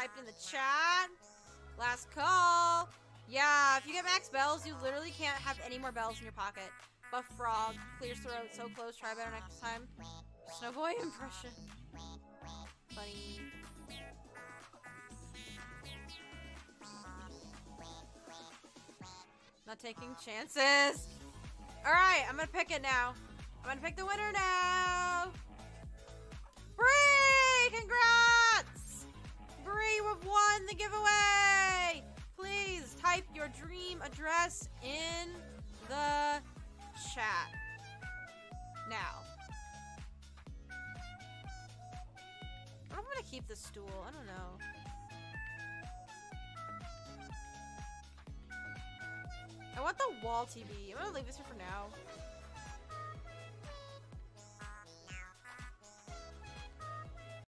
typed in the chat. Last call. Yeah, if you get max bells, you literally can't have any more bells in your pocket. Buff frog, clears throat, so close, try better next time. Snowboy impression. Funny. Not taking chances. Alright, I'm gonna pick it now. I'm gonna pick the winner now. Bree! Congrats! Bree, you have won the giveaway! Please type your dream address in the chat now. I don't want to keep the stool. I don't know. I want the wall TV. I'm gonna leave this here for now.